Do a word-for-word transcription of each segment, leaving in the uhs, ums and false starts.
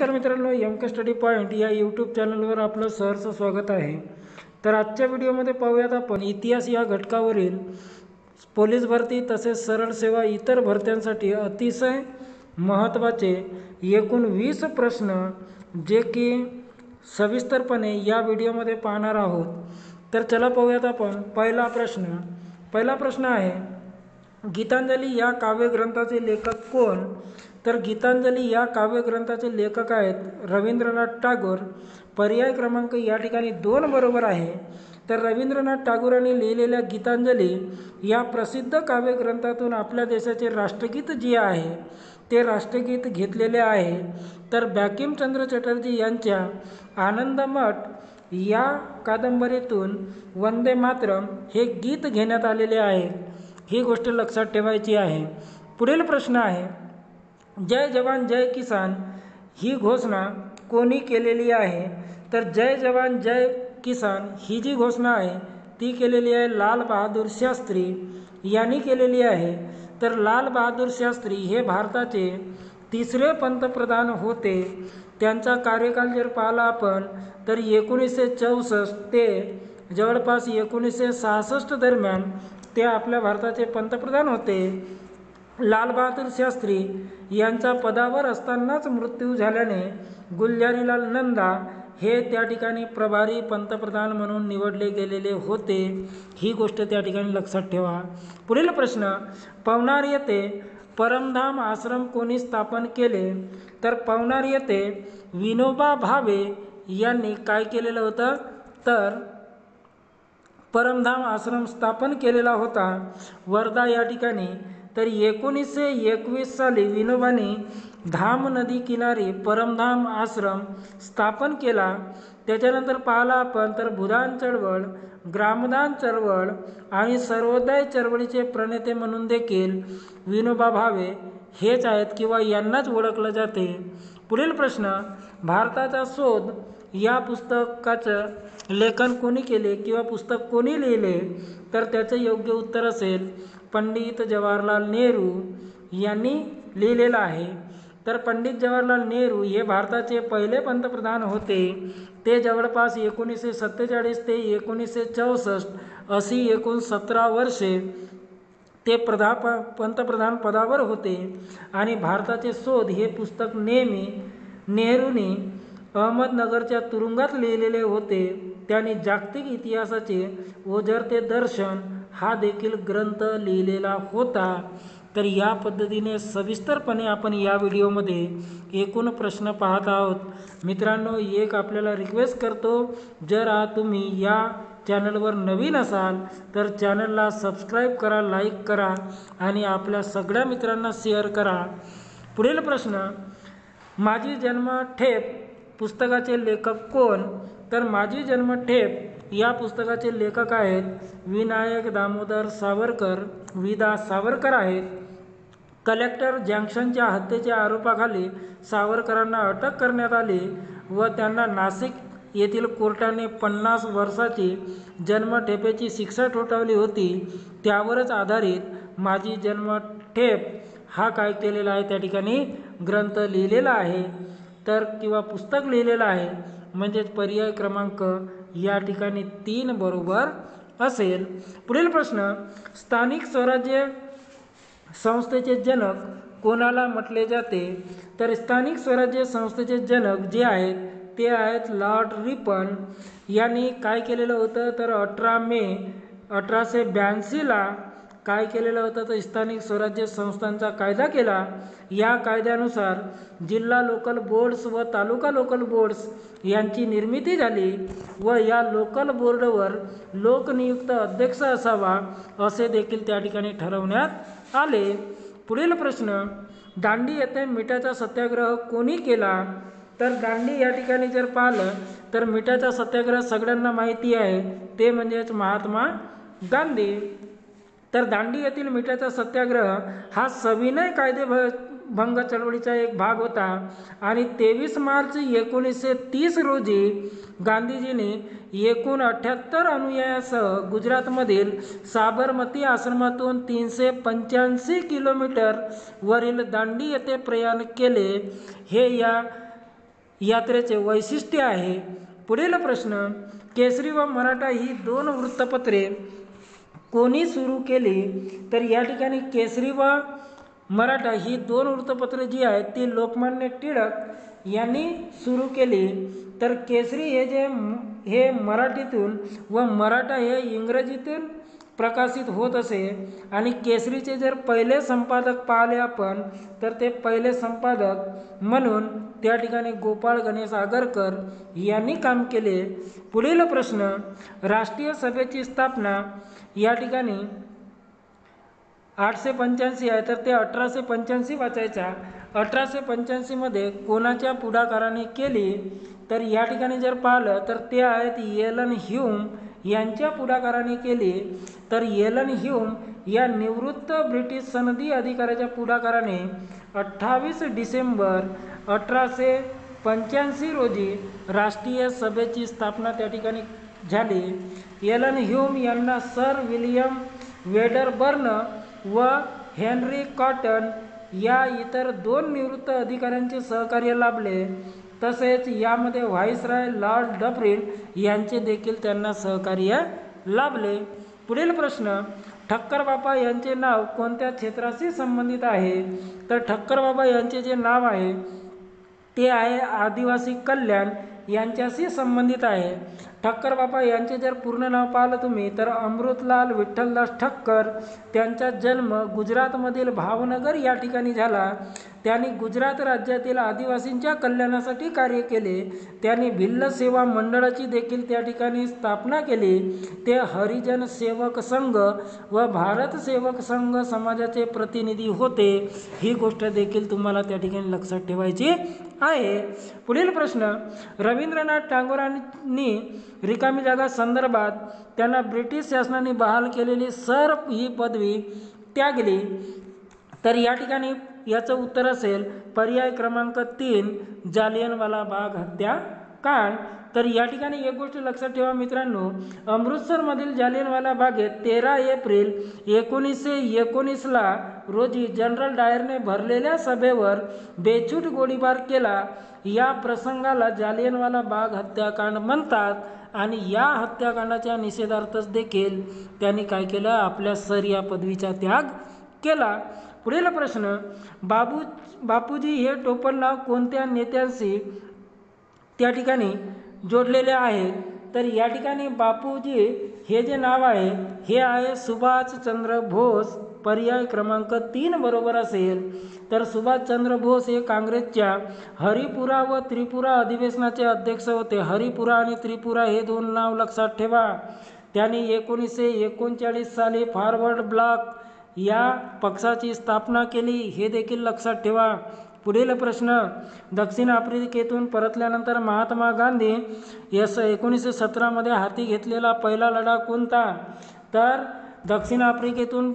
नमस्कार मित्रांनो, एम के स्टडी पॉइंट या यूट्यूब चॅनलवर आपलं सहर्ष स्वागत आहे। तर आजच्या व्हिडिओमध्ये पाहूयात आपण इतिहास या घटकावरील पोलीस भरती तसेच सरळ सेवा इतर भरत्यांसाठी अतिशय महत्त्वाचे एकूण वीस प्रश्न जे की सविस्तरपणे या व्हिडिओमध्ये पाहणार आहोत। तर चला पाहूयात आपण पहिला प्रश्न। पहिला प्रश्न आहे, गीतांजली या काव्यग्रंथाचे लेखक कोण? तर गीतांजली या काव्यग्रंथाचे लेखक आहेत रवींद्रनाथ टागोर। पर्याय क्रमांक या ठिकाणी दोन बरोबर आहे। तर रवींद्रनाथ टागोरांनी लिहिलेल्या गीतांजली या प्रसिद्ध काव्यग्रंथातून आपल्या देशाचे राष्ट्रगीत जे आहे ते राष्ट्रगीत घेतलेले आहे। तर बँकिमचंद्र चटर्जी यांच्या आनंदमठ या कादंबरीतून वंदे मातरम हे गीत घेण्यात आलेले आहे। ही गोष्ट लक्षात ठेवायची आहे। पुढील प्रश्न आहे, जय जवान जय किसान ही घोषणा कोणी केलेली आहे? तर जय जवान जय किसान ही जी घोषणा आहे ती केलेली आहे लाल बहादूर शास्त्री यांनी केलेली आहे। तर लाल बहादूर शास्त्री हे भारताचे तिसरे पंतप्रधान होते। त्यांचा कार्यकाल जर पाहिला आपण तर एकोणीसशे चौसष्ट ते जवळपास एकोणीसशे सहासष्ट दरम्यान ते आपल्या भारताचे पंतप्रधान होते। लाल बहादूर शास्त्री यांचा पदावर असतानाच मृत्यू झाल्याने गुलजारीलाल नंदा हे त्या ठिकाणी प्रभारी पंतप्रधान म्हणून निवडले गेलेले होते। ही गोष्ट त्या ठिकाणी लक्षात ठेवा। पुढील प्रश्न, पवनार येथे परमधाम आश्रम कोणी स्थापन केले? तर पवनार येथे विनोबा भावे यांनी काय केलेलं होतं? तर परमधाम आश्रम स्थापन केलेला होता वर्धा या ठिकाणी। तर एकोणीसशे एकवीस साली विनोबाने धाम नदी किनारी परमधाम आश्रम स्थापन केला। त्याच्यानंतर पाहिला आपण तर भूदान चळवळ, ग्रामदान चळवळ आणि सर्वोदय चळवळीचे प्रणेते म्हणून देखील विनोबा भावे हेच आहेत किंवा यांनाच ओळखलं जाते। पुढील प्रश्न, भारताचा शोध या पुस्तकाचं लेखन कोणी केले किंवा पुस्तक कोणी लिहिले? तर त्याचं योग्य उत्तर असेल पंडित जवाहरलाल नेहरू यांनी लिहिलेला आहे। तर पंडित जवाहरलाल नेहरू हे भारताचे पहिले पंतप्रधान होते। ते जवळपास एकोणीसशे सत्तेचाळीस ते एकोणीसशे चौसष्ट अशी एकूण सतरा वर्षे ते प्रधा प पंतप्रधान पदावर होते आणि भारताचे शोध हे पुस्तक नेहमी नेहरूंनी अहमदनगरच्या तुरुंगात लिहिलेले होते। त्यांनी जागतिक इतिहासाचे ओझरते दर्शन हा देखील ग्रंथ लिहिलेला होता। तर या पद्धतीने सविस्तरपणे आपण या व्हिडिओमध्ये एकूण प्रश्न पाहत आहोत। मित्रांनो, एक आपल्याला रिक्वेस्ट करतो, जर तुम्ही या चॅनलवर नवीन असाल तर चॅनलला सबस्क्राईब करा, लाईक करा आणि आपल्या सगळ्या मित्रांना शेअर करा। पुढील प्रश्न, माझी जन्मठेप पुस्तकाचे लेखक कोण? तर माझी जन्मठेप या पुस्तकाचे लेखक आहेत विनायक दामोदर सावरकर, विदा सावरकर आहेत। कलेक्टर जंक्शनच्या हत्येच्या आरोपाखाली सावरकरांना अटक करण्यात आली व त्यांना नाशिक येथील कोर्टाने पन्नास वर्षाची जन्मठेपेची शिक्षा ठोठावली होती। त्यावरच आधारित माझी जन्मठेप हा काय केलेला आहे त्या ठिकाणी ग्रंथ लिहिलेला आहे तर किंवा पुस्तक लिहिलेलं आहे, म्हणजेच पर्याय क्रमांक या ठिकाणी तीन बरोबर असेल। पुढील प्रश्न, स्थानिक स्वराज्य संस्थेचे जनक कोणाला म्हटले जाते? तर स्थानिक स्वराज्य संस्थेचे जनक जे आहेत ते आहेत लॉर्ड रिपन। यांनी काय केलेलं होतं? तर अठरा मे अठराशे ब्याऐंशीला काय केलेलं होतं तर स्थानिक स्वराज्य संस्थांचा कायदा केला। या कायद्यानुसार जिल्हा लोकल बोर्ड्स व तालुका लोकल बोर्ड्स यांची निर्मिती झाली व या लोकल बोर्डवर लोकनियुक्त अध्यक्ष असावा असे देखील त्या ठिकाणी ठरवण्यात आले। पुढील प्रश्न, दांडी येथे मिठाचा सत्याग्रह कोणी केला? तर दांडी या ठिकाणी जर पाहिलं तर मिठाचा सत्याग्रह सगळ्यांना माहिती आहे, ते म्हणजेच महात्मा गांधी। तर दांडी येथील मिठाचा सत्याग्रह हा सविनय कायदेभंग चळवळीचा एक भाग होता आणि तेवीस मार्च एकोणीसशे तीस रोजी गांधीजींनी एकूण अठ्ठ्याहत्तर अनुयायांसह गुजरातमधील साबरमती आश्रमातून तीनशे पंच्याऐंशी किलोमीटरवरील दांडी येथे प्रयाण केले। हे या यात्रेचे वैशिष्ट्य आहे। पुढील प्रश्न, केसरी व मराठा ही दोन वृत्तपत्रे कोणी सुरू केली? तर या ठिकाणी केसरी व मराठा ही दोन वृत्तपत्रे जी आहेत ती लोकमान्य टिळक यांनी सुरू केली। तर केसरी हे जे हे मराठीतून व मराठा हे इंग्रजीतून प्रकाशित होत असे। आणि केसरीचे जर पहिले संपादक पाहिले आपण तर ते पहिले संपादक म्हणून त्या ठिकाणी गोपाल गणेश आगरकर यांनी काम केले। पुढील प्रश्न, राष्ट्रीय सभेची स्थापना या ठिकाणी आठशे पंच्याऐंशी आहे तर ते अठराशे पंच्याऐंशी वाचायचा। अठराशे पंच्याऐंशीमध्ये कोणाच्या पुढाकाराने केली? तर या ठिकाणी जर पाहिलं तर ते आहेत एलन ह्यूम यांच्या पुढाकाराने केली। तर एलन ह्यूम या निवृत्त ब्रिटिश सनदी अधिकाऱ्याच्या पुढाकाराने अठ्ठावीस डिसेंबर अठराशे पंच्याऐंशी रोजी राष्ट्रीय सभेची स्थापना त्या ठिकाणी झाली। एलन ह्यूम यांना सर विलियम वेडरबर्न व हेनरी कॉटन या इतर दोन निवृत्त अधिकाऱ्यांचे सहकार्य लाभले। तसेच यामध्ये व्हाईसराय लॉर्ड डफरिन यांचे देखील त्यांना सहकार्य लाभले। पुढील प्रश्न, ठक्कर बाबा यांचे नाव कोणत्या क्षेत्राशी संबंधित आहे? तर ठक्कर बाबा यांचे जे नाव आहे ते आहे आदिवासी कल्याण यांच्याशी संबंधित आहे। ठक्कर बाबा यांचे जर पूर्ण नाव पाहिलं तुम्ही तर अमृतलाल विठ्ठलदास ठक्कर। त्यांचा जन्म गुजरातमधील भावनगर या ठिकाणी झाला। त्यांनी गुजरात राज्यातील आदिवासींच्या कल्याणासाठी कार्य केले। त्यांनी भिल्ल सेवा मंडळाची देखील त्या ठिकाणी स्थापना केली। ते हरिजन सेवक संघ व भारत सेवक संघ समाजाचे प्रतिनिधी होते। ही गोष्ट देखील तुम्हाला त्या ठिकाणी लक्षात ठेवायची आहे। पुढील प्रश्न, रवींद्रनाथ टागोरांनी रिकामी जागा संदर्भात त्यांना ब्रिटिश शासनाने बहाल केलेली सर ही पदवी त्यागली। तर या ठिकाणी याचं उत्तर असेल पर्याय क्रमांक तीन, जालियनवाला बाग हत्याकांड। तर या ठिकाणी एक गोष्ट लक्षात ठेवा मित्रांनो, अमृतसरमधील जालियनवाला बागेत तेरा एप्रिल एकोणीसशे एकोणीसला रोजी जनरल डायरने भरलेल्या सभेवर बेछूट गोळीबार केला। या प्रसंगाला जालियनवाला बाग हत्याकांड म्हणतात। आणि या हत्याकांडाच्या निषेधार्थच देखील त्यांनी काय केलं, आपल्या सर या पदवीचा त्याग केला। पुढील प्रश्न, बाबू बापूजी हे टोपणनाव कोणत्या नेत्यांशी त्या ठिकाणी जोडलेले आहे? तर या ठिकाणी बापूजी हे जे नाव आहे हे आहे सुभाषचंद्र बोस। पर्याय क्रमांक तीन बरोबर असेल। तर सुभाषचंद्र बोस हे काँग्रेसच्या हरिपुरा व त्रिपुरा अधिवेशनाचे अध्यक्ष होते। हरिपुरा आणि त्रिपुरा हे दोन नाव लक्षात ठेवा। त्यांनी एकोणीसशे एकोणचाळीस साली फॉरवर्ड ब्लॉक या पक्षाची स्थापना केली, हे देखील लक्षात ठेवा। पुढील प्रश्न, दक्षिण आफ्रिकेतून परतल्यानंतर महात्मा गांधी यास एकोणीसशे सतरामध्ये हाती घेतलेला पहिला लढा कोणता? तर दक्षिण आफ्रिकेतून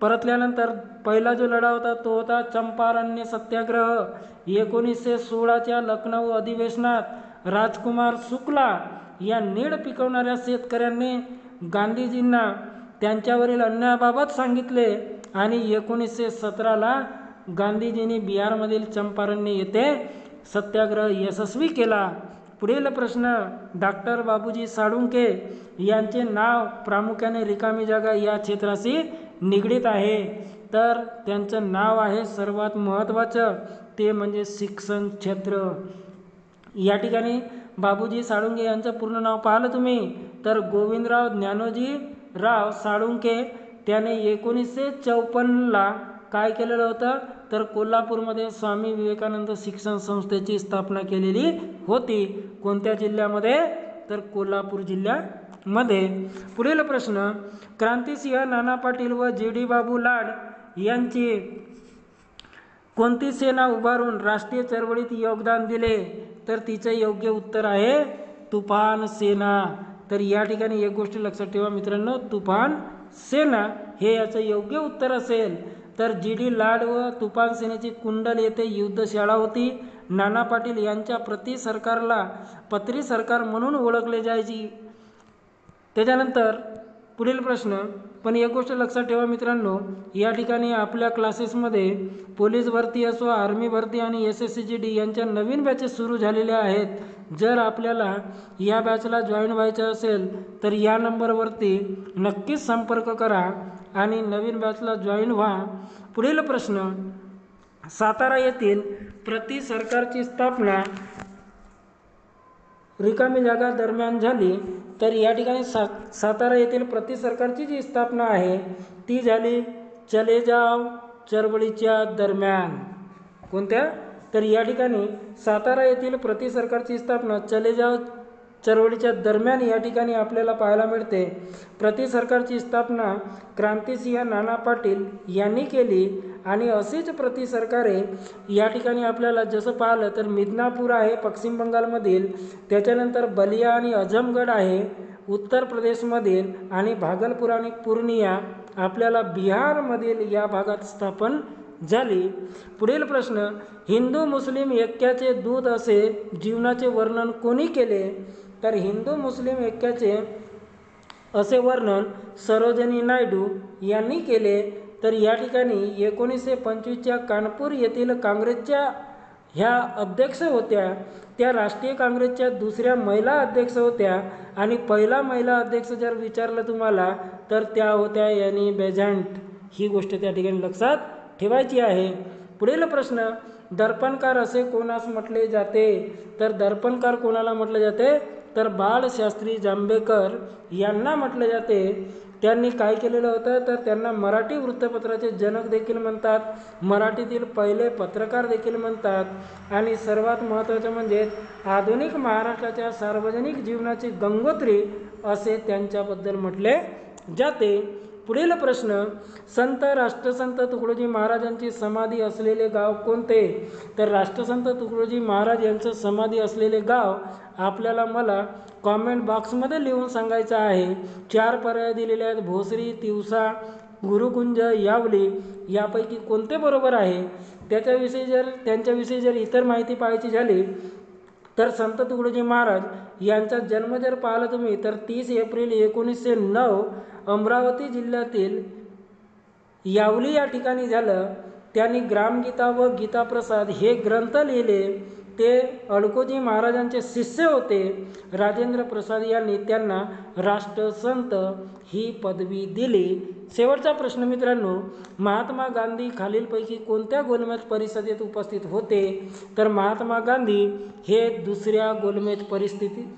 परतल्यानंतर पहिला जो लढा होता तो होता चंपारण्य सत्याग्रह। एकोणीसशे सोळाच्या लखनौ अधिवेशनात राजकुमार शुक्ला या नीड पिकवणाऱ्या शेतकऱ्यांनी गांधीजींना त्यांच्यावरील अन्यायाबाबत सांगितले। आणि एकोणीसशे सतराला गांधीजींनी बिहारमधील चंपारण्य येथे सत्याग्रह यशस्वी केला। पुढील प्रश्न, डॉक्टर बाबूजी साळुंखे यांचे नाव प्रामुख्याने रिकामी जागा या क्षेत्राशी निगडीत आहे। तर त्यांचं नाव आहे सर्वात महत्त्वाचं ते म्हणजे शिक्षण क्षेत्र। या ठिकाणी बाबूजी साळुंखे यांचं पूर्ण नाव पाहिलं तुम्ही तर गोविंदराव ज्ञानोजी राव साळुंखे। त्याने एकोणीसशे चौपन्नला काय केलेलं होतं तर कोल्हापूरमध्ये स्वामी विवेकानंद शिक्षण संस्थेची स्थापना केलेली होती। कोणत्या जिल्ह्यामध्ये? तर कोल्हापूर जिल्ह्यामध्ये। पुढील प्रश्न, क्रांतिसिंह नाना पाटील व जी डी बाबू लाड यांची कोणती सेना उभारून राष्ट्रीय चळवळीत योगदान दिले? तर तिचं योग्य उत्तर आहे तुफान सेना। तर या ठिकाणी एक गोष्ट लक्षात ठेवा मित्रांनो, तुफान सेना हे याचं योग्य उत्तर असेल। तर जी डी लाड व तुफान सेनेची कुंडल येथे युद्धशाळा होती। नाना पाटील यांच्या प्रति सरकारला पत्री सरकार म्हणून ओळखले जायची। त्याच्यानंतर पुढील प्रश्न, पण एक गोष्ट लक्षात ठेवा मित्रांनो, या ठिकाणी आपल्या क्लासेसमध्ये पोलीस भरती असो, आर्मी भरती आणि S S C G D यांच्या नवीन बॅचेस सुरू झालेल्या आहेत। जर आपल्याला या बॅचला जॉईन व्हायचं असेल तर या नंबरवरती नक्कीच संपर्क करा आणि नवीन बॅचला जॉईन व्हा। पुढील प्रश्न, सातारा येथील प्रति सरकारची स्थापना रिकामी जागा दरम्यान झाली। तर या ठिकाणी सा सातारा येथील प्रति सरकारची जी स्थापना आहे ती झाली चले जाव चळवळीच्या दरम्यान। कोणत्या? तर या ठिकाणी सातारा येथील प्रति सरकारची स्थापना चले जाव चळवळीच्या दरम्यान या ठिकाणी आपल्याला पाहायला मिळते। प्रति सरकारची स्थापना क्रांतिसिंह नाना पाटील यांनी केली आणि असेच प्रति सरकारे या ठिकाणी आपल्याला जसं पाहिलं तर मिदनापूर आहे पश्चिम बंगालमधील, त्याच्यानंतर बलिया आणि अझमगड आहे उत्तर प्रदेशमधील, आणि भागलपूर आणि पूर्णिया आपल्याला बिहारमधील या भागात स्थापन झाली। पुढील प्रश्न, हिंदू मुस्लिम ऐक्याचे दूध असे जीवनाचे वर्णन कोणी केले? तर हिंदू मुस्लिम ऐक्याचे असे वर्णन सरोजिनी नायडू यांनी केले। तर या ठिकाणी एकोणीसशे पंचवीसच्या कानपूर येथील काँग्रेसच्या ह्या अध्यक्ष होत्या, त्या राष्ट्रीय काँग्रेसच्या दुसऱ्या महिला अध्यक्ष होत्या आणि पहिला महिला अध्यक्ष जर विचारलं तुम्हाला तर त्या होत्या एनी बेझंट। ही गोष्ट त्या ठिकाणी लक्षात ठेवायची आहे। पुढील प्रश्न, दर्पणकार असे कोणास म्हटले जाते? तर दर्पणकार कोणाला म्हटले जाते? तर बाळशास्त्री जांभेकर यांना म्हटले जाते। त्यांनी काय केलेलं होतं तर त्यांना मराठी वृत्तपत्राचे जनक देखील म्हणतात, मराठीतील पहिले पत्रकार देखील म्हणतात, आणि सर्वात महत्त्वाचं म्हणजे आधुनिक महाराष्ट्राच्या सार्वजनिक जीवनाची गंगोत्री असे त्यांच्याबद्दल म्हटले जाते। पुढील प्रश्न, संत राष्ट्रसंत तुकडोजी महाराजांची समाधी असलेले गाव कोणते? तर राष्ट्रसंत तुकडोजी महाराज यांचं समाधी असलेले गाव आपल्याला मला कॉमेंट बॉक्समध्ये लिहून सांगायचं आहे। चार पर्याय दिलेले आहेत, भोसरी, तिवसा, गुरुकुंज, यावली, यापैकी कोणते बरोबर आहे? त्याच्याविषयी जर त्यांच्याविषयी जर इतर माहिती पाहायची झाली तर संत तुकडोजी महाराज यांचा जन्म जर पाहिला तुम्ही तर तीस एप्रिल एकोणीसशे नऊ अमरावती जिल्ह्यातील यावली या ठिकाणी झालं। त्यांनी ग्रामगीता व गीताप्रसाद हे ग्रंथ लिहिले, ते अडकोजी महाराजांचे शिष्य होते। राजेंद्र प्रसाद यांनी त्यांना राष्ट्रसंत ही पदवी दिली। शेवटचा प्रश्न मित्रांनो, महात्मा गांधी खालीलपैकी कोणत्या गोलमेज परिषदेत उपस्थित होते? तर महात्मा गांधी हे दुसऱ्या गोलमेज परिस्थिती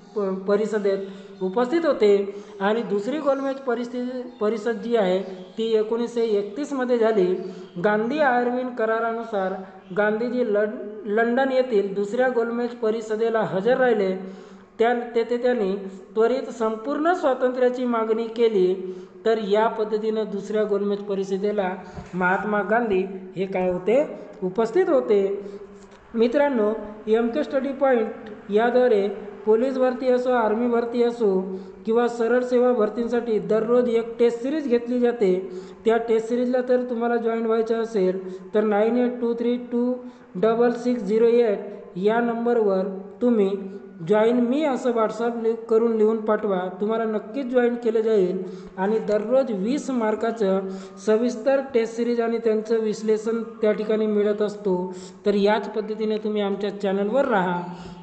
परिषदेत उपस्थित होते आणि दुसरी गोलमेज परिस्थिती परिषद जी आहे ती एकोणीसशे एकतीसमध्ये झाली। गांधी आयर्विन करारानुसार गांधीजी लंड लंडन येथील दुसऱ्या गोलमेज परिषदेला हजर राहिले। त्या तेथे त्यांनी त्वरित संपूर्ण स्वातंत्र्याची मागणी केली। तर या पद्धतीनं दुसऱ्या गोलमेज परिषदेला महात्मा गांधी हे काय होते, उपस्थित होते। मित्रांनो, एम के स्टडी पॉईंट याद्वारे पोलीस भरती असो, आर्मी भरती असो किंवा सरळ सेवा भरतींसाठी दररोज एक टेस्ट सिरीज घेतली जाते। त्या टेस्ट सिरीजला तर तुम्हाला जॉईन व्हायचं असेल तर nine eight two three two double six zero eight या नंबरवर तुम्ही जॉईन मी असं व्हॉट्सअप लिंक करून लिहून पाठवा, तुम्हाला नक्कीच जॉईन केलं जाईल। आणि दररोज वीस मार्काचं सविस्तर टेस्ट सिरीज आणि त्यांचं विश्लेषण त्या ठिकाणी मिळत असतो। तर याच पद्धतीने तुम्ही आमच्या चॅनलवर राहा।